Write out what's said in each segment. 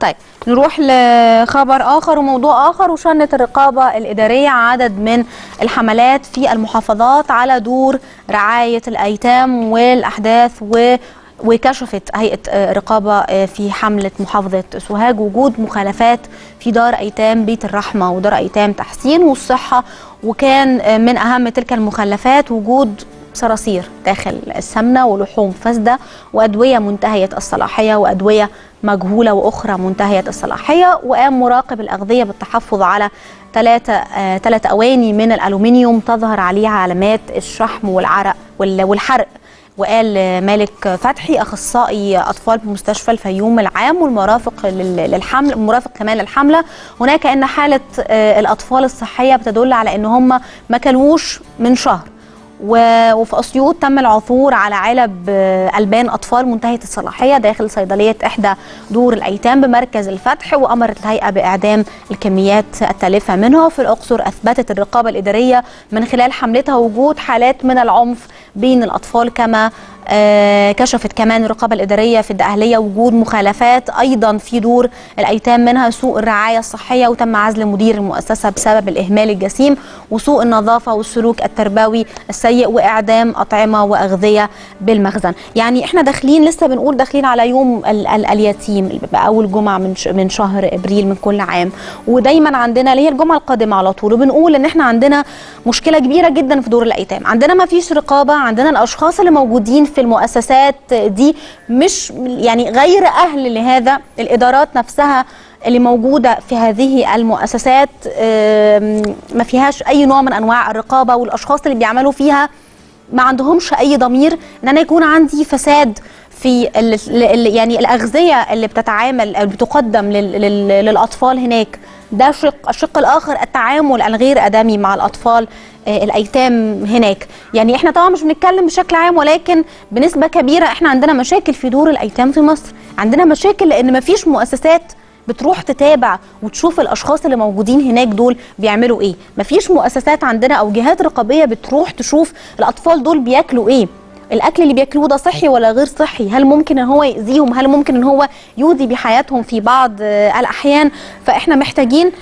طيب نروح لخبر آخر وموضوع آخر. وشنت الرقابة الإدارية عدد من الحملات في المحافظات على دور رعاية الأيتام والأحداث وكشفت هيئة رقابة في حملة محافظة سوهاج وجود مخالفات في دار أيتام بيت الرحمة ودار أيتام تحسين والصحة، وكان من أهم تلك المخالفات وجود صراصير داخل السمنة ولحوم فاسدة وأدوية منتهية الصلاحية وأدوية مجهولة وأخرى منتهية الصلاحية. وقام مراقب الأغذية بالتحفظ على ثلاث أواني من الألومنيوم تظهر عليها علامات الشحم والعرق والحرق. وقال مالك فتحي اخصائي اطفال بمستشفى الفيوم العام والمرافق للحمل مرافق كمان للحمله، هناك ان حاله الاطفال الصحيه بتدل على ان هم ما كلوش من شهر. وفي اسيوط تم العثور على علب البان اطفال منتهيه الصلاحيه داخل صيدليه احدى دور الايتام بمركز الفتح، وامرت الهيئه باعدام الكميات التالفه منها. في الاقصر اثبتت الرقابه الاداريه من خلال حملتها وجود حالات من العنف بين الاطفال، كما كشفت كمان الرقابه الاداريه في الدقهليه وجود مخالفات ايضا في دور الايتام منها سوء الرعايه الصحيه، وتم عزل مدير المؤسسه بسبب الاهمال الجسيم وسوء النظافه والسلوك التربوي السيء واعدام اطعمه واغذيه بالمخزن. يعني احنا داخلين لسه بنقول داخلين على يوم اليتيم اللي بيبقى اول جمعه من شهر ابريل من كل عام، ودايما عندنا اللي هي الجمعه القادمه على طول، وبنقول ان احنا عندنا مشكله كبيره جدا في دور الايتام، عندنا ما فيش رقابه، عندنا الاشخاص اللي موجودين في المؤسسات دي مش يعني غير أهل لهذا، الإدارات نفسها اللي موجودة في هذه المؤسسات ما فيهاش أي نوع من أنواع الرقابة، والأشخاص اللي بيعملوا فيها ما عندهمش أي ضمير إن أنا يكون عندي فساد في يعني الأغذية اللي بتتعامل أو بتقدم للأطفال هناك. ده الشق الآخر التعامل الغير آدمي مع الأطفال الأيتام هناك. يعني احنا طبعا مش بنتكلم بشكل عام، ولكن بنسبة كبيرة احنا عندنا مشاكل في دور الأيتام في مصر، عندنا مشاكل لأن مفيش مؤسسات بتروح تتابع وتشوف الأشخاص اللي موجودين هناك دول بيعملوا ايه، مفيش مؤسسات عندنا أو جهات رقابية بتروح تشوف الأطفال دول بياكلوا ايه، الاكل اللي بياكلوه ده صحي ولا غير صحي، هل ممكن ان هو يؤذيهم، هل ممكن ان هو يؤذي بحياتهم في بعض الاحيان. فاحنا محتاجين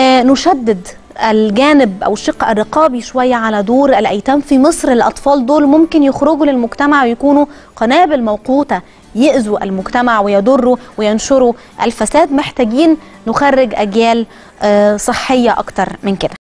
نشدد الجانب او الشق الرقابي شويه على دور الايتام في مصر. الاطفال دول ممكن يخرجوا للمجتمع ويكونوا قنابل موقوته يؤذوا المجتمع ويضروا وينشروا الفساد، محتاجين نخرج اجيال صحيه اكتر من كده.